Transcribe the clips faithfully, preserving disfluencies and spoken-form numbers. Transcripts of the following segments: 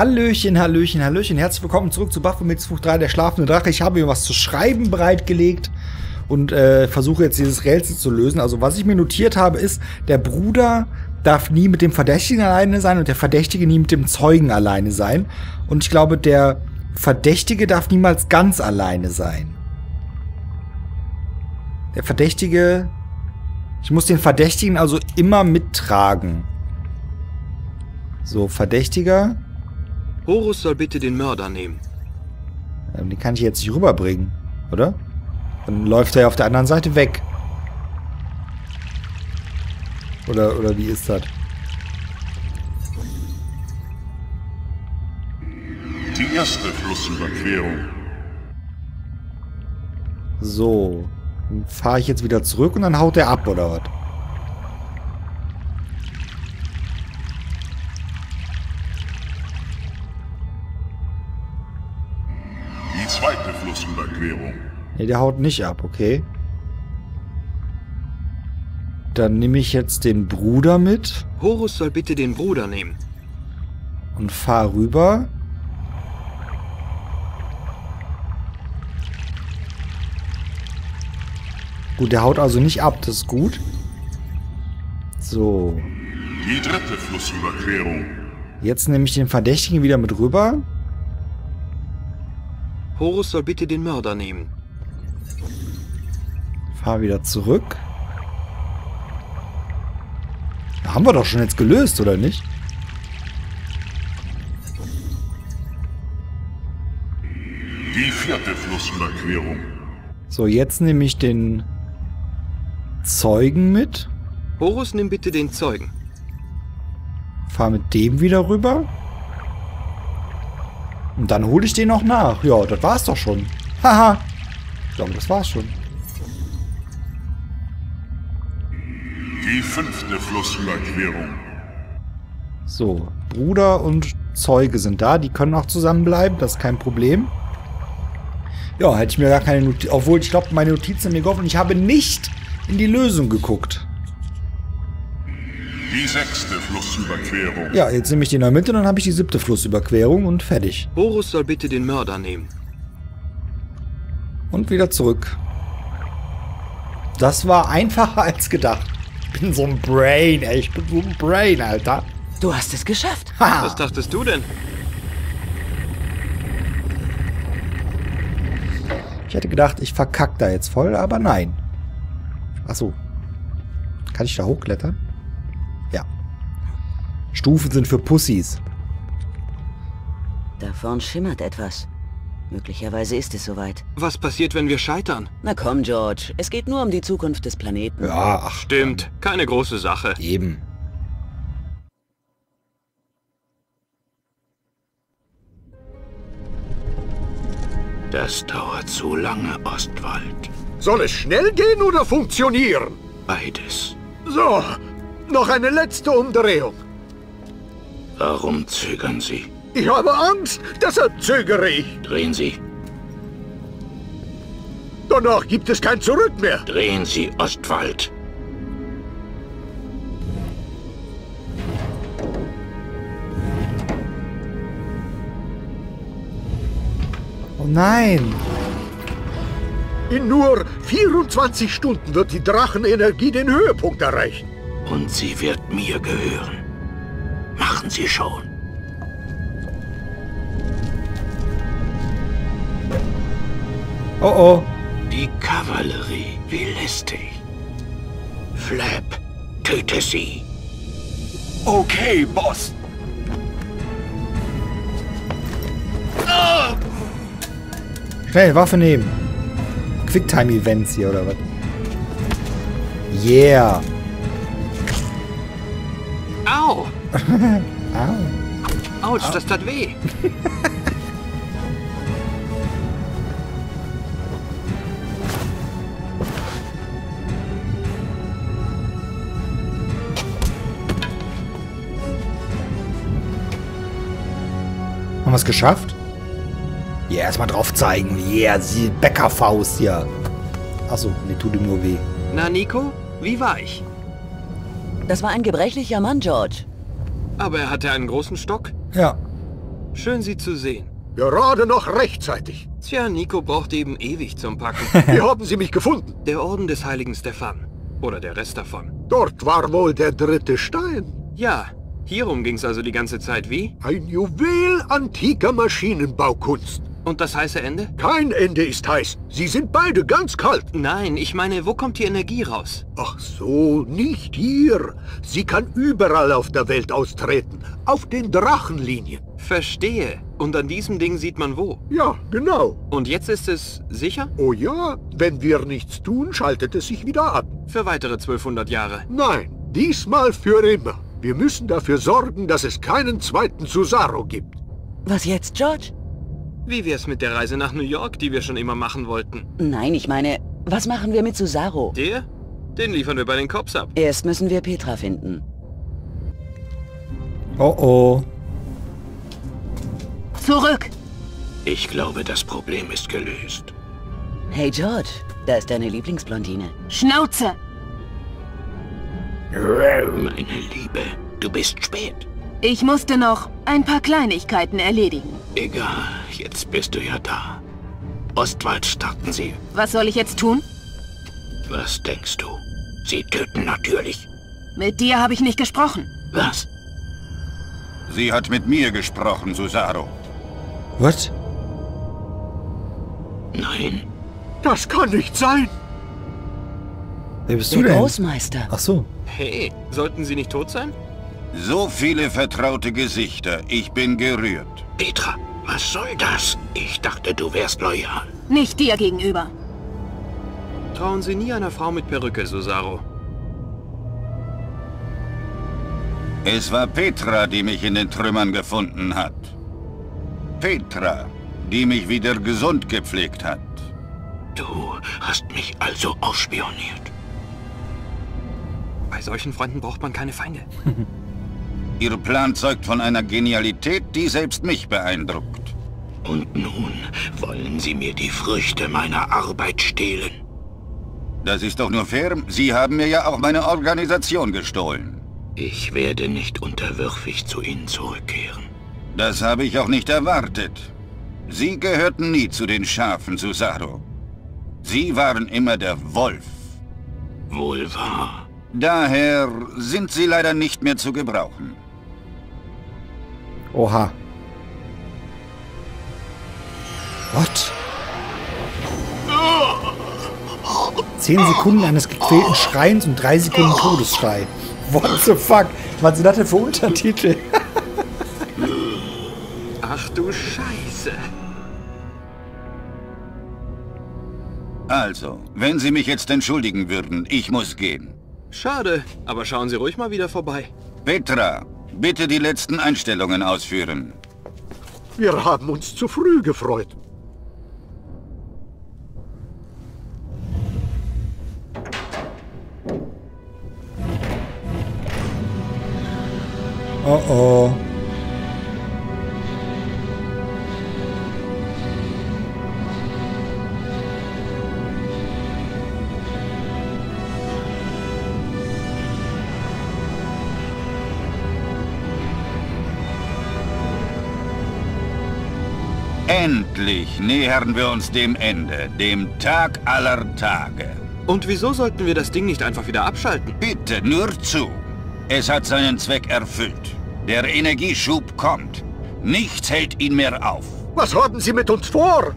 Hallöchen, Hallöchen, Hallöchen. Herzlich willkommen zurück zu Baphomets Fluch drei, der schlafende Drache. Ich habe mir was zu schreiben bereitgelegt und äh, versuche jetzt dieses Rätsel zu lösen. Also was ich mir notiert habe ist, der Bruder darf nie mit dem Verdächtigen alleine sein und der Verdächtige nie mit dem Zeugen alleine sein. Und ich glaube, der Verdächtige darf niemals ganz alleine sein. Der Verdächtige... Ich muss den Verdächtigen also immer mittragen. So, Verdächtiger. Horus soll bitte den Mörder nehmen. Den kann ich jetzt nicht rüberbringen, oder? Dann läuft er ja auf der anderen Seite weg. Oder, oder wie ist das? Die erste Flussüberquerung. So. Dann fahre ich jetzt wieder zurück und dann haut er ab, oder was? Die zweite Flussüberquerung. Ne, der haut nicht ab, okay. Dann nehme ich jetzt den Bruder mit. Horus soll bitte den Bruder nehmen. Und fahr rüber. Gut, der haut also nicht ab, das ist gut. So. Die dritte Flussüberquerung. Jetzt nehme ich den Verdächtigen wieder mit rüber. Horus soll bitte den Mörder nehmen. Fahr wieder zurück. Da haben wir doch schon jetzt gelöst, oder nicht? Die vierte Flussüberquerung. So, jetzt nehme ich den... Zeugen mit. Horus, nimm bitte den Zeugen. Fahr mit dem wieder rüber. Und dann hole ich den noch nach. Ja, das war's doch schon. Haha. Ich glaube, das war's schon. Die fünfte Flussüberquerung. So, Bruder und Zeuge sind da. Die können auch zusammenbleiben. Das ist kein Problem. Ja, hätte ich mir gar keine Notiz... Obwohl, ich glaube, meine Notizen haben mir geholfen. Ich habe nicht... in die Lösung geguckt. Die sechste Flussüberquerung. Ja, jetzt nehme ich den in der Mitte, dann habe ich die siebte Flussüberquerung und fertig. Horus soll bitte den Mörder nehmen. Und wieder zurück. Das war einfacher als gedacht. Ich bin so ein Brain, ey. Ich bin so ein Brain, Alter. Du hast es geschafft. Ha. Was dachtest du denn? Ich hätte gedacht, ich verkack da jetzt voll, aber nein. Achso. Kann ich da hochklettern? Ja. Stufen sind für Pussys. Da vorn schimmert etwas. Möglicherweise ist es soweit. Was passiert, wenn wir scheitern? Na komm, George. Es geht nur um die Zukunft des Planeten. Ja, ach, stimmt. Keine große Sache. Eben. Das dauert so lange, Oswald. Soll es schnell gehen oder funktionieren? Beides. So, noch eine letzte Umdrehung. Warum zögern Sie? Ich habe Angst, deshalb zögere ich. Drehen Sie. Danach gibt es kein Zurück mehr. Drehen Sie, Oswald. Oh nein! In nur vierundzwanzig Stunden wird die Drachenenergie den Höhepunkt erreichen. Und sie wird mir gehören. Machen Sie schon. Oh oh. Die Kavallerie, wie lästig. Flap, töte sie. Okay, Boss. Ah! Schnell, Waffe nehmen. Quicktime-Events hier, oder was? Yeah! Au! Au! Autsch, Au. Das tat weh! Haben wir es geschafft? Ja, yeah, erstmal drauf zeigen. Ja, yeah, sie Bäckerfaust hier. Achso, mir tut ihm nur weh. Na, Nico, wie war ich? Das war ein gebrechlicher Mann, George. Aber er hatte einen großen Stock? Ja. Schön, Sie zu sehen. Gerade noch rechtzeitig. Tja, Nico braucht eben ewig zum Packen. Wie haben Sie mich gefunden? Der Orden des heiligen Stefan. Oder der Rest davon. Dort war wohl der dritte Stein. Ja, hierum ging's also die ganze Zeit wie? Ein Juwel antiker Maschinenbaukunst. Und das heiße Ende? Kein Ende ist heiß. Sie sind beide ganz kalt. Nein, ich meine, wo kommt die Energie raus? Ach so, nicht hier. Sie kann überall auf der Welt austreten. Auf den Drachenlinien. Verstehe. Und an diesem Ding sieht man wo. Ja, genau. Und jetzt ist es sicher? Oh ja. Wenn wir nichts tun, schaltet es sich wieder ab. Für weitere zwölfhundert Jahre? Nein, diesmal für immer. Wir müssen dafür sorgen, dass es keinen zweiten Susarro gibt. Was jetzt, George? Wie wär's mit der Reise nach New York, die wir schon immer machen wollten? Nein, ich meine, was machen wir mit Susarro? Der? Den liefern wir bei den Cops ab. Erst müssen wir Petra finden. Oh oh. Zurück! Ich glaube, das Problem ist gelöst. Hey George, da ist deine Lieblingsblondine. Schnauze! Meine Liebe, du bist spät. Ich musste noch ein paar Kleinigkeiten erledigen. Egal, jetzt bist du ja da. Ostwald starten sie. Was soll ich jetzt tun? Was denkst du? Sie töten natürlich. Mit dir habe ich nicht gesprochen. Was? Sie hat mit mir gesprochen, Susarro. Was? Nein. Das kann nicht sein. Wer bist du denn? Der Großmeister. Ach so. Hey, sollten sie nicht tot sein? So viele vertraute Gesichter. Ich bin gerührt. Petra, was soll das? Ich dachte, du wärst loyal. Nicht dir gegenüber. Trauen Sie nie einer Frau mit Perücke, Susarro. Es war Petra, die mich in den Trümmern gefunden hat. Petra, die mich wieder gesund gepflegt hat. Du hast mich also ausspioniert. Bei solchen Freunden braucht man keine Feinde. Ihr Plan zeugt von einer Genialität, die selbst mich beeindruckt. Und nun wollen Sie mir die Früchte meiner Arbeit stehlen? Das ist doch nur fair. Sie haben mir ja auch meine Organisation gestohlen. Ich werde nicht unterwürfig zu Ihnen zurückkehren. Das habe ich auch nicht erwartet. Sie gehörten nie zu den Schafen, Susarro. Sie waren immer der Wolf. Wohl wahr. Daher sind Sie leider nicht mehr zu gebrauchen. Oha. What? Zehn Sekunden eines gequälten Schreins und drei Sekunden Todesschrei. What the fuck? Was sind das denn für Untertitel? Ach du Scheiße. Also, wenn Sie mich jetzt entschuldigen würden, ich muss gehen. Schade, aber schauen Sie ruhig mal wieder vorbei. Petra, bitte die letzten Einstellungen ausführen. Wir haben uns zu früh gefreut. Oh oh. Endlich nähern wir uns dem Ende, dem Tag aller Tage. Und wieso sollten wir das Ding nicht einfach wieder abschalten? Bitte, nur zu. Es hat seinen Zweck erfüllt. Der Energieschub kommt. Nichts hält ihn mehr auf. Was haben Sie mit uns vor?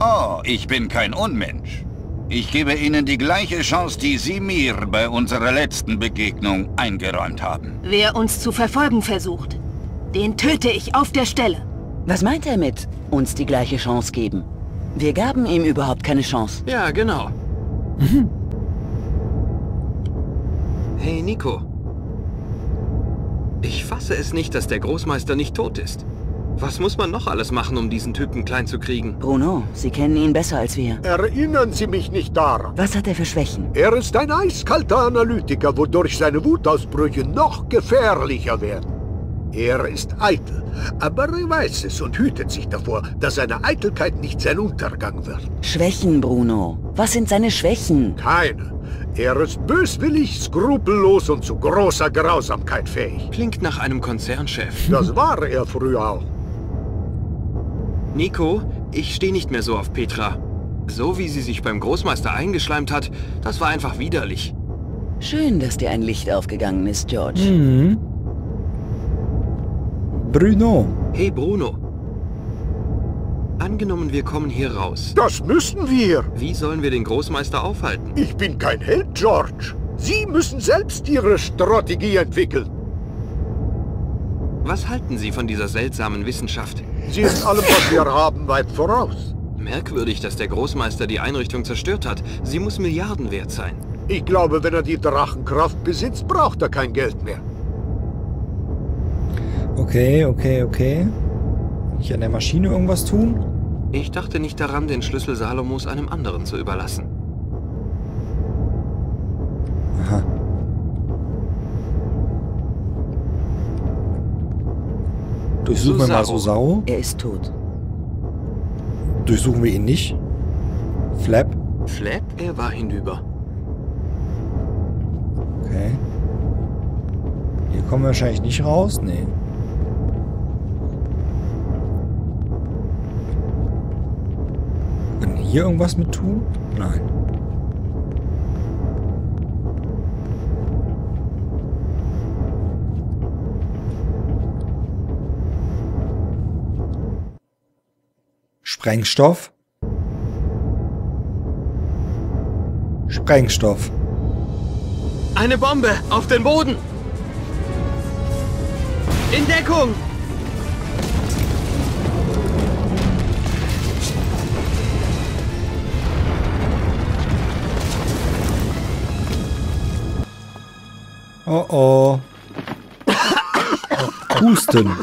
Oh, ich bin kein Unmensch. Ich gebe Ihnen die gleiche Chance, die Sie mir bei unserer letzten Begegnung eingeräumt haben. Wer uns zu verfolgen versucht, den töte ich auf der Stelle. Was meint er mit, uns die gleiche Chance geben? Wir gaben ihm überhaupt keine Chance. Ja, genau. Mhm. Hey, Nico. Ich fasse es nicht, dass der Großmeister nicht tot ist. Was muss man noch alles machen, um diesen Typen klein zu kriegen? Bruno, Sie kennen ihn besser als wir. Erinnern Sie mich nicht daran. Was hat er für Schwächen? Er ist ein eiskalter Analytiker, wodurch seine Wutausbrüche noch gefährlicher werden. Er ist eitel, aber er weiß es und hütet sich davor, dass seine Eitelkeit nicht sein Untergang wird. Schwächen, Bruno. Was sind seine Schwächen? Keine. Er ist böswillig, skrupellos und zu großer Grausamkeit fähig. Klingt nach einem Konzernchef. Das war er früher auch. Nico, ich stehe nicht mehr so auf Petra. So wie sie sich beim Großmeister eingeschleimt hat, das war einfach widerlich. Schön, dass dir ein Licht aufgegangen ist, George. Mhm. Bruno. Hey, Bruno. Angenommen, wir kommen hier raus. Das müssen wir. Wie sollen wir den Großmeister aufhalten? Ich bin kein Held, George. Sie müssen selbst Ihre Strategie entwickeln. Was halten Sie von dieser seltsamen Wissenschaft? Sie ist allem, was wir haben, weit voraus. Merkwürdig, dass der Großmeister die Einrichtung zerstört hat. Sie muss Milliarden wert sein. Ich glaube, wenn er die Drachenkraft besitzt, braucht er kein Geld mehr. Okay, okay, okay. Kann ich an der Maschine irgendwas tun? Ich dachte nicht daran, den Schlüssel Salomos einem anderen zu überlassen. Aha. Durchsuchen wir mal Susarro. Er ist tot. Durchsuchen wir ihn nicht? Flap? Flap? Er war hinüber. Okay. Hier kommen wir wahrscheinlich nicht raus. Nee. Können wir hier irgendwas mit tun? Nein. Sprengstoff. Sprengstoff. Eine Bombe auf den Boden. In Deckung. Oh oh. Husten.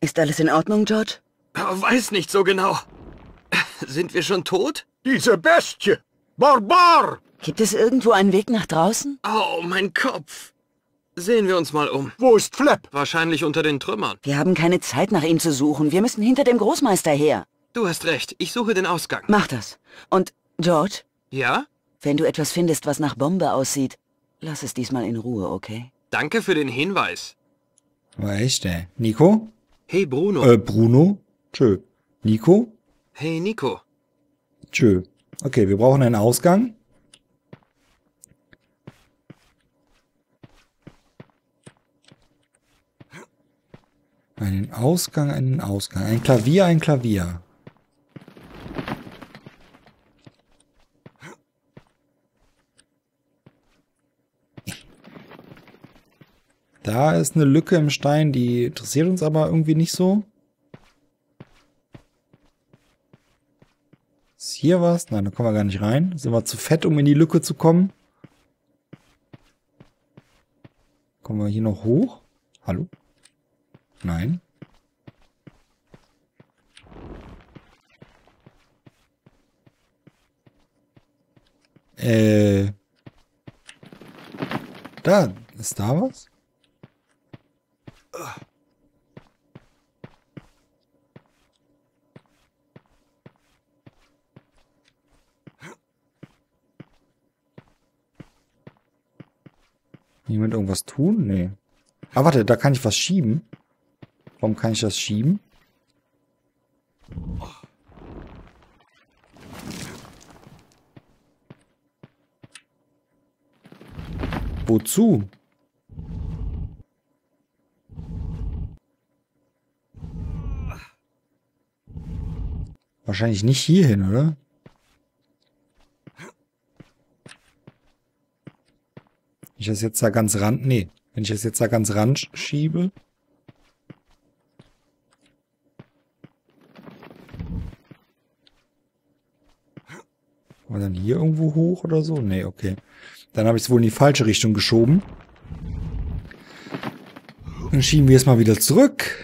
Ist alles in Ordnung, George? Weiß nicht so genau. Sind wir schon tot? Diese Bestie! Barbar! Gibt es irgendwo einen Weg nach draußen? Oh, mein Kopf. Sehen wir uns mal um. Wo ist Flap? Wahrscheinlich unter den Trümmern. Wir haben keine Zeit, nach ihm zu suchen. Wir müssen hinter dem Großmeister her. Du hast recht. Ich suche den Ausgang. Mach das. Und, George? Ja? Wenn du etwas findest, was nach Bombe aussieht, lass es diesmal in Ruhe, okay? Danke für den Hinweis. Weißt du, Nico? Hey, Bruno. Äh, Bruno? Tschö. Nico? Hey, Nico. Tschö. Okay, wir brauchen einen Ausgang. Einen Ausgang, einen Ausgang. Ein Klavier, ein Klavier. Da ist eine Lücke im Stein, die interessiert uns aber irgendwie nicht so. Ist hier was? Nein, da kommen wir gar nicht rein. Sind wir zu fett, um in die Lücke zu kommen? Kommen wir hier noch hoch? Hallo? Nein. Äh. Da. Ist da was? Jemand irgendwas tun? Nee. Ah, warte, da kann ich was schieben. Warum kann ich das schieben? Wozu? Wahrscheinlich nicht hierhin, oder? Wenn ich das jetzt da ganz ran... Nee. Wenn ich das jetzt da ganz ran schiebe... Und dann hier irgendwo hoch oder so? Nee, okay. Dann habe ich es wohl in die falsche Richtung geschoben. Dann schieben wir es mal wieder zurück.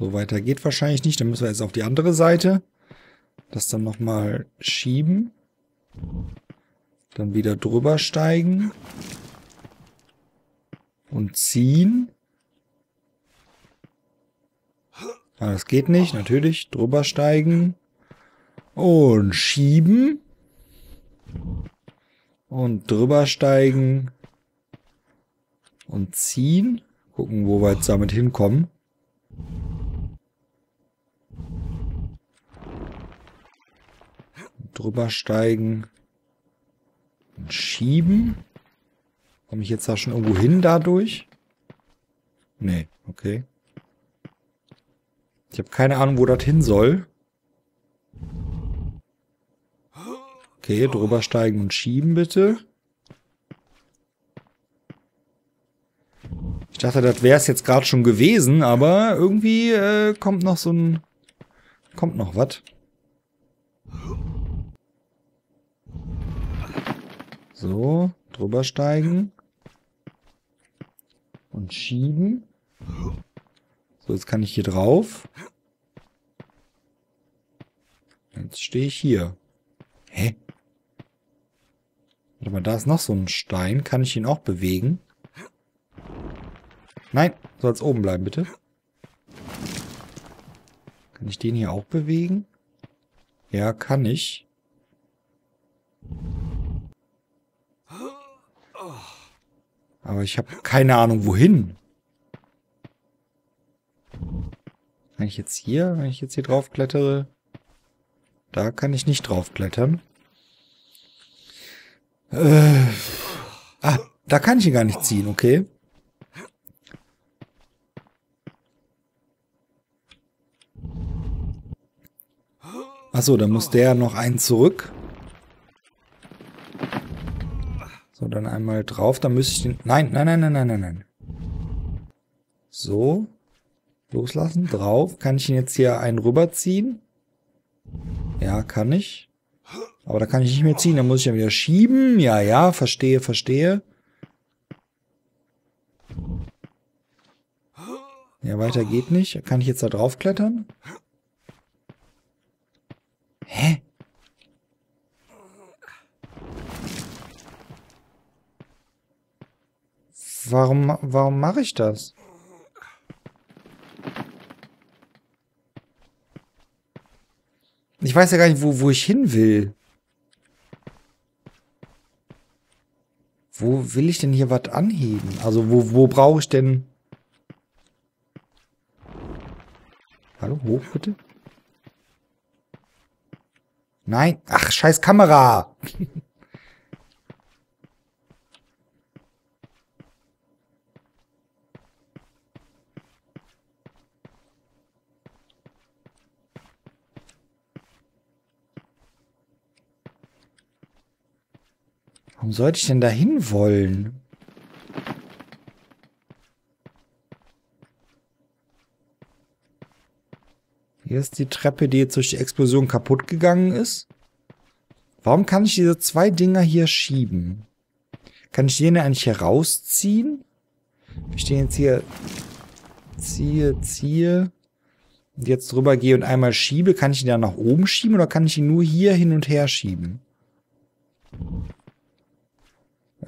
So weiter geht wahrscheinlich nicht. Dann müssen wir jetzt auf die andere Seite. Das dann nochmal schieben. Dann wieder drüber steigen. Und ziehen. Aber das geht nicht, natürlich. Drüber steigen. Und schieben. Und drüber steigen. Und ziehen. Gucken, wo wir jetzt damit hinkommen. Drüber steigen. Und schieben. Komme ich jetzt da schon irgendwo hin dadurch? Nee, okay. Ich habe keine Ahnung, wo das hin soll. Okay, drüber steigen und schieben bitte. Ich dachte, das wäre es jetzt gerade schon gewesen, aber irgendwie äh, kommt noch so ein... Kommt noch was. So, drüber steigen. Und schieben. So, jetzt kann ich hier drauf. Jetzt stehe ich hier. Hä? Warte mal, da ist noch so ein Stein. Kann ich ihn auch bewegen? Nein, soll es oben bleiben, bitte. Kann ich den hier auch bewegen? Ja, kann ich. Aber ich habe keine Ahnung, wohin. Kann ich jetzt hier, wenn ich jetzt hier drauf klettere? Da kann ich nicht drauf klettern. Äh, ah, da kann ich ihn gar nicht ziehen, okay. Achso, dann muss der noch einen zurück. So, dann einmal drauf, dann müsste ich den... Nein, nein, nein, nein, nein, nein, nein. So. Loslassen, drauf. Kann ich ihn jetzt hier einen rüberziehen? Ja, kann ich. Aber da kann ich nicht mehr ziehen, da muss ich ja wieder schieben. Ja, ja, verstehe, verstehe. Ja, weiter geht nicht. Kann ich jetzt da drauf klettern? Hä? Warum, warum mache ich das? Ich weiß ja gar nicht, wo, wo ich hin will. Wo will ich denn hier was anheben? Also wo, wo brauche ich denn... Hallo, hoch bitte. Nein. Ach, scheiß Kamera. Warum sollte ich denn dahin wollen? Hier ist die Treppe, die jetzt durch die Explosion kaputt gegangen ist. Warum kann ich diese zwei Dinger hier schieben? Kann ich den eigentlich herausziehen? Ich stehe jetzt hier, ziehe, ziehe und jetzt drüber gehe und einmal schiebe. Kann ich ihn dann nach oben schieben oder kann ich ihn nur hier hin und her schieben?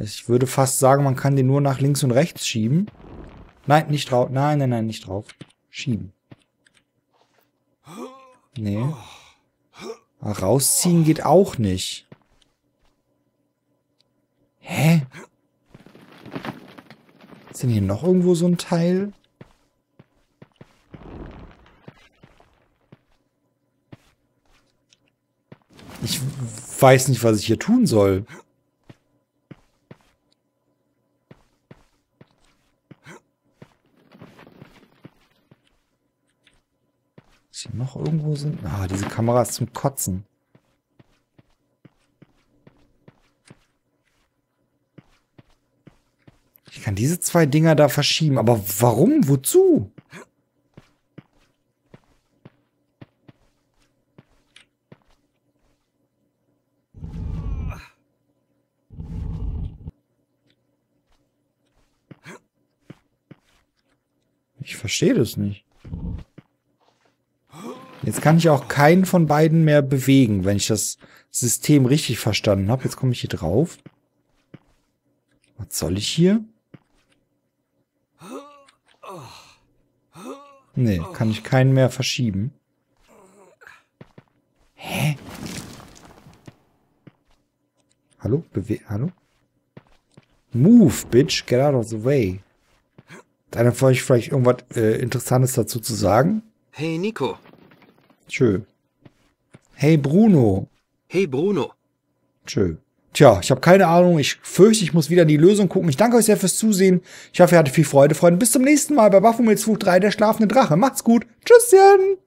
Ich würde fast sagen, man kann den nur nach links und rechts schieben. Nein, nicht drauf. Nein, nein, nein, nicht drauf. Schieben. Nee. Aber rausziehen geht auch nicht. Hä? Ist denn hier noch irgendwo so ein Teil? Ich weiß nicht, was ich hier tun soll. Noch irgendwo sind... Ah, diese Kamera ist zum Kotzen. Ich kann diese zwei Dinger da verschieben. Aber warum? Wozu? Ich verstehe das nicht. Jetzt kann ich auch keinen von beiden mehr bewegen, wenn ich das System richtig verstanden habe. Jetzt komme ich hier drauf. Was soll ich hier? Nee, kann ich keinen mehr verschieben. Hä? Hallo? Bewe- Hallo? Move, bitch. Get out of the way. Hat einer von euch vielleicht irgendwas äh, Interessantes dazu zu sagen? Hey, Nico. Tschö. Hey, Bruno. Hey, Bruno. Tschö. Tja, ich habe keine Ahnung. Ich fürchte, ich muss wieder die Lösung gucken. Ich danke euch sehr fürs Zusehen. Ich hoffe, ihr hattet viel Freude, Freunde. Bis zum nächsten Mal bei Baphomets Fluch drei, der schlafende Drache. Macht's gut. Tschüsschen.